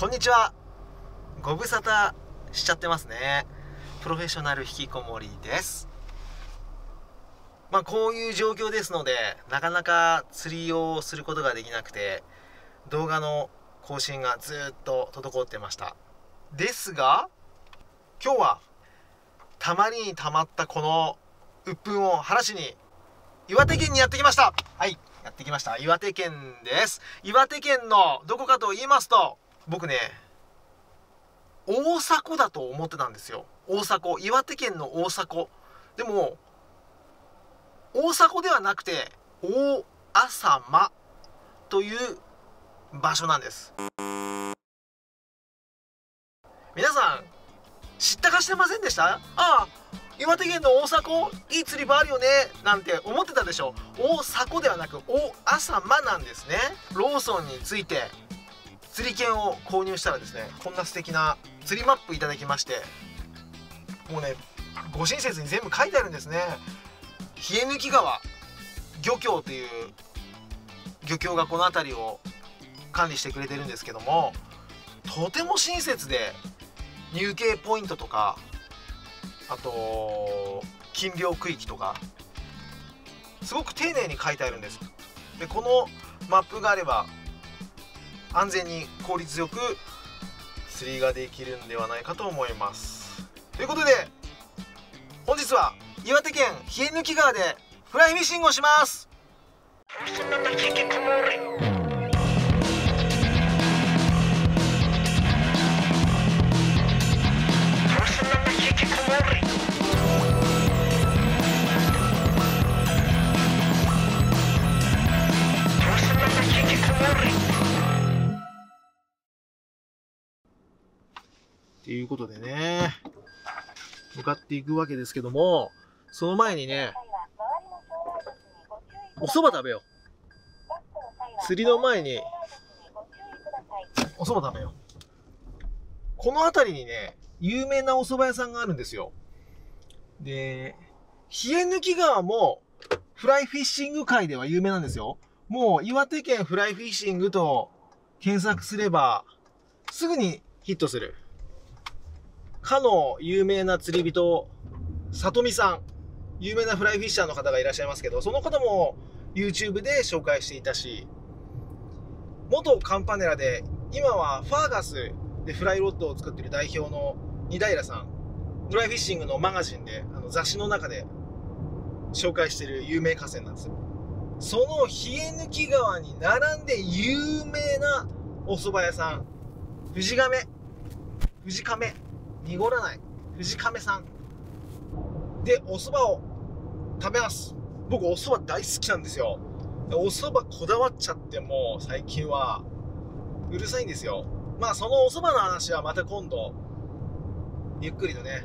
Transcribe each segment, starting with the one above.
こんにちは。ご無沙汰しちゃってますね。プロフェッショナル引きこもりです。まあこういう状況ですので、なかなか釣りをすることができなくて、動画の更新がずっと滞ってました。ですが、今日はたまりにたまったこの鬱憤を晴らしに岩手県にやってきました。はい、やってきました。岩手県です。岩手県のどこかと言いますと、僕ね、大迫だと思ってたんですよ。大迫、岩手県の大迫。でも大迫ではなくて大朝間という場所なんです。皆さん知ったかしてませんでした？ああ、岩手県の大迫いい釣り場あるよねなんて思ってたでしょ。大迫ではなく大朝間なんですね。ローソンについて釣り券を購入したらですね、こんな素敵な釣りマップいただきまして、もうね、ご親切に全部書いてあるんですね。稗貫川漁協という漁協がこの辺りを管理してくれてるんですけども、とても親切で入渓ポイントとか、あと禁漁区域とかすごく丁寧に書いてあるんです。でこのマップがあれば安全に効率よく釣りができるんではないかと思います。ということで本日は岩手県稗貫川でフライフィッシングをします。ということでね、向かっていくわけですけども、その前にね、お蕎麦食べよう。釣りの前にお蕎麦食べよう。この辺りにね、有名なお蕎麦屋さんがあるんですよ。で、稗貫川もフライフィッシング界では有名なんですよ。もう岩手県フライフィッシングと検索すればすぐにヒットする。かの有名な釣り人、里見さん、有名なフライフィッシャーの方がいらっしゃいますけど、その方も YouTube で紹介していたし、元カンパネラで、今はファーガスでフライロッドを作っている代表の二平さん、フライフィッシングのマガジンで、雑誌の中で紹介している有名河川なんですよ。その稗貫川に並んで有名なお蕎麦屋さん、藤亀。濁らない藤亀さんでお蕎麦を食べます。僕お蕎麦大好きなんですよ。お蕎麦こだわっちゃって、もう最近はうるさいんですよ。まあそのお蕎麦の話はまた今度ゆっくりとね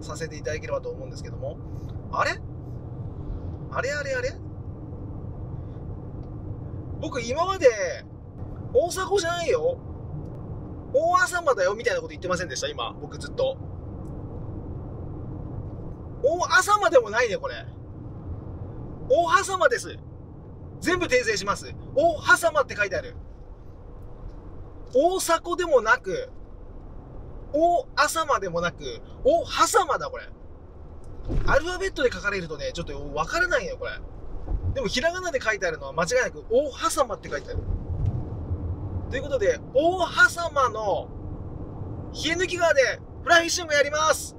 させていただければと思うんですけども、あれ僕今まで大迫じゃないよ、大朝間だよみたいなこと言ってませんでした？今僕ずっと大朝間でもないね。これ大朝間です。全部訂正します。大朝間って書いてある。大迫でもなく大朝間でもなく大朝間だ。これアルファベットで書かれるとね、ちょっと分からないよこれ。でもひらがなで書いてあるのは間違いなく大朝間って書いてある。ということで、大朝間の稗貫川でフライフィッシングやります。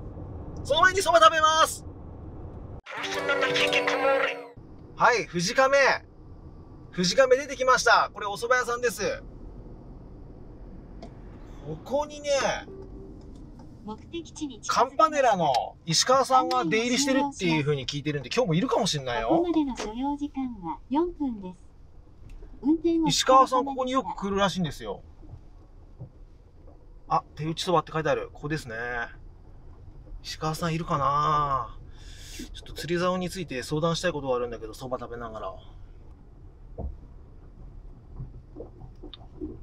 その前にそば食べます。はい、藤亀出てきました。これお蕎麦屋さんです。ここにね、カンパネラの石川さんが出入りしてるっていう風に聞いてるんで、今日もいるかもしれないよ。ここまでの所要時間は4分です。石川さん、ここによく来るらしいんですよ。あ、手打ちそばって書いてある。ここですね。石川さんいるかな。ちょっと釣り竿について相談したいことがあるんだけど、そば食べながら。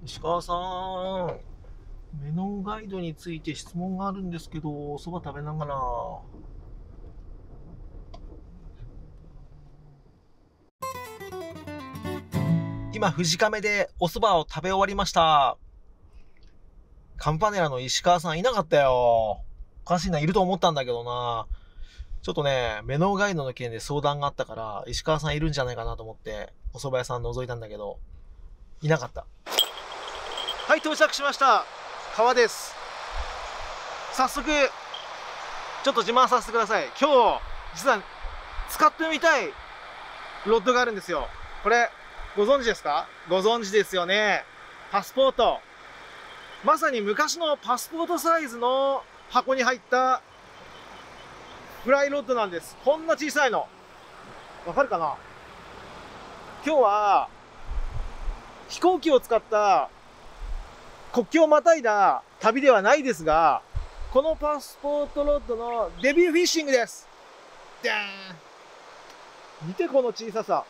石川さん、メノンガイドについて質問があるんですけど、そば食べながら。今、藤亀でお蕎麦を食べ終わりました。カンパネラの石川さんいなかったよ。おかしいな、いると思ったんだけどな。ちょっとね、メノウガイドの件で相談があったから、石川さんいるんじゃないかなと思って、お蕎麦屋さん覗いたんだけど、いなかった。はい、到着しました。川です。早速、ちょっと自慢させてください。今日、実は使ってみたいロッドがあるんですよ。これ、ご存知ですか？ご存知ですよね。パスポート。まさに昔のパスポートサイズの箱に入ったフライロッドなんです。こんな小さいの。わかるかな？今日は飛行機を使った国境をまたいだ旅ではないですが、このパスポートロッドのデビューフィッシングです。でーん。見てこの小ささ。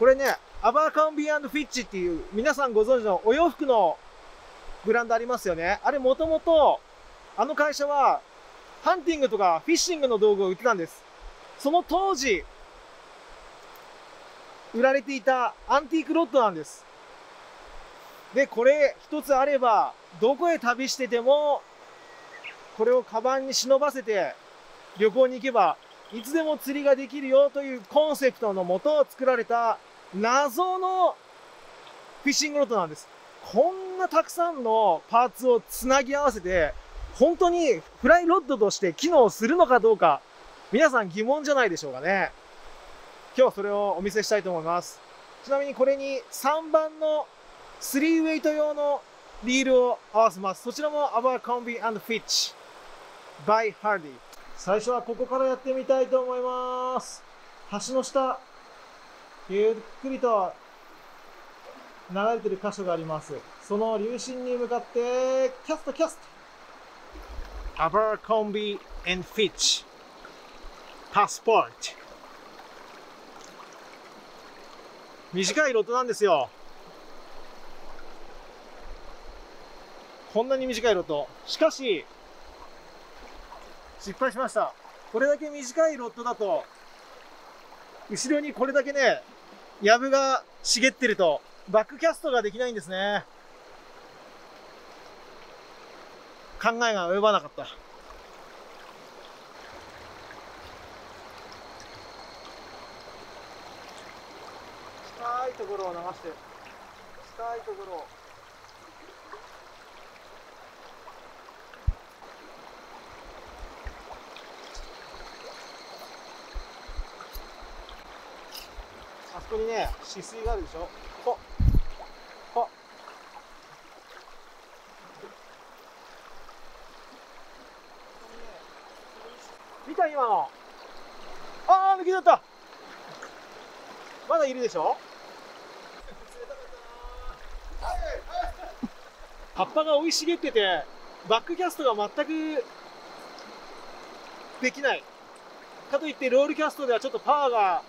これね、アバーカンビー&フィッチっていう皆さんご存知のお洋服のブランドありますよね。あれもともとあの会社はハンティングとかフィッシングの道具を売ってたんです。その当時売られていたアンティークロッドなんです。で、これ一つあればどこへ旅しててもこれをカバンに忍ばせて旅行に行けばいつでも釣りができるよというコンセプトのもと作られた謎のフィッシングロッドなんです。こんなたくさんのパーツをつなぎ合わせて本当にフライロッドとして機能するのかどうか皆さん疑問じゃないでしょうかね。今日はそれをお見せしたいと思います。ちなみにこれに3番の3ウェイト用のリールを合わせます。そちらも Abercrombie and Fitch by Hardy。最初はここからやってみたいと思います。橋の下、ゆっくりと流れてる箇所があります。その流進に向かって、キャストキャスト。アバーコンビー&フィッチ。パスポート。短いロッドなんですよ。こんなに短いロッド。しかし、失敗しました。これだけ短いロッドだと、後ろにこれだけね、ヤブが茂ってると、バックキャストができないんですね。考えが及ばなかった。深いところを流して、深いところを。ここにね、止水があるでしょ。ここ、ここ。見た今の。ああ、抜けちゃった。まだいるでしょ。葉っぱが生い茂ってて、バックキャストが全くできない。かといってロールキャストではちょっとパワーが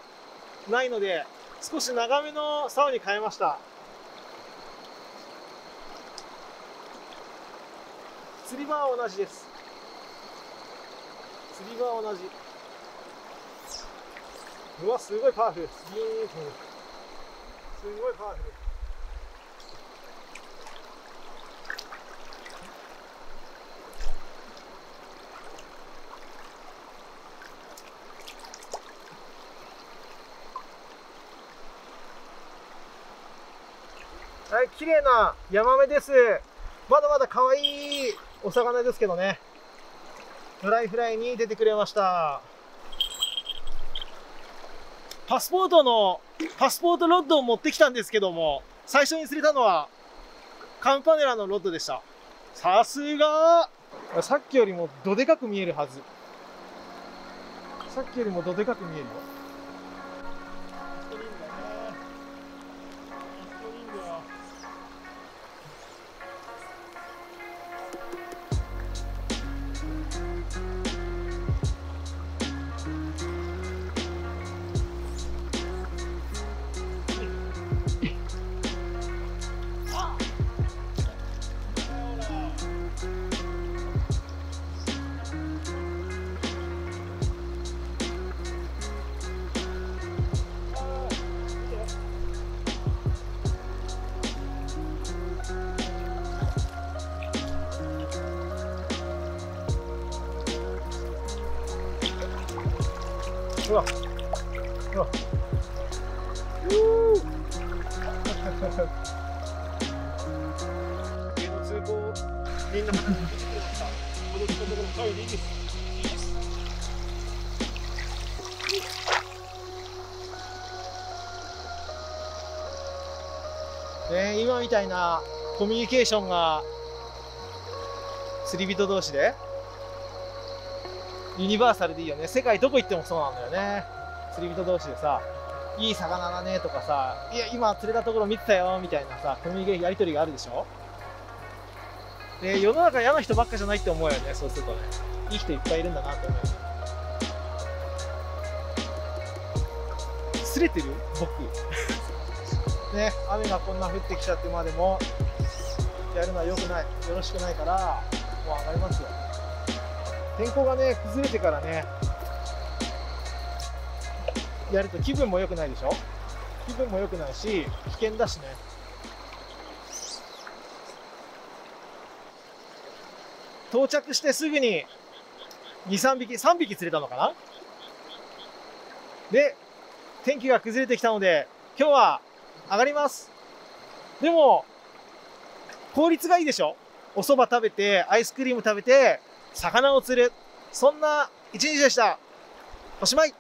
ないので。少し長めの竿に変えました。釣り場は同じです。釣り場は同じ。うわ、すごいパワフル。すごいパワフル。はい、綺麗なヤマメです。まだまだ可愛いお魚ですけどね。ドライフライに出てくれました。パスポートロッドを持ってきたんですけども、最初に釣れたのは、カンパネラのロッドでした。さすがー！さっきよりもどでかく見えるはず。さっきよりもどでかく見えるよ。ほらほら家の通行みんな話していいですか。今みたいなコミュニケーションが釣り人同士でユニバーサルでいいよね。世界どこ行ってもそうなんだよね。釣り人同士でさ「いい魚だね」とかさ「いや今釣れたところ見てたよ」みたいなさコミュニケーションやり取りがあるでしょ。で世の中嫌な人ばっかじゃないって思うよね。そうするとねいい人いっぱいいるんだなって思う。擦れてる僕ね、雨がこんな降ってきちゃってまでもやるのは良くない、よろしくないからもう上がりますよ。天候がね崩れてからねやると気分も良くないでしょ。気分も良くないし危険だしね。到着してすぐに2、3匹3匹釣れたのかな。で天気が崩れてきたので今日は上がります。でも、効率がいいでしょ。お蕎麦食べて、アイスクリーム食べて、魚を釣る。そんな一日でした。おしまい。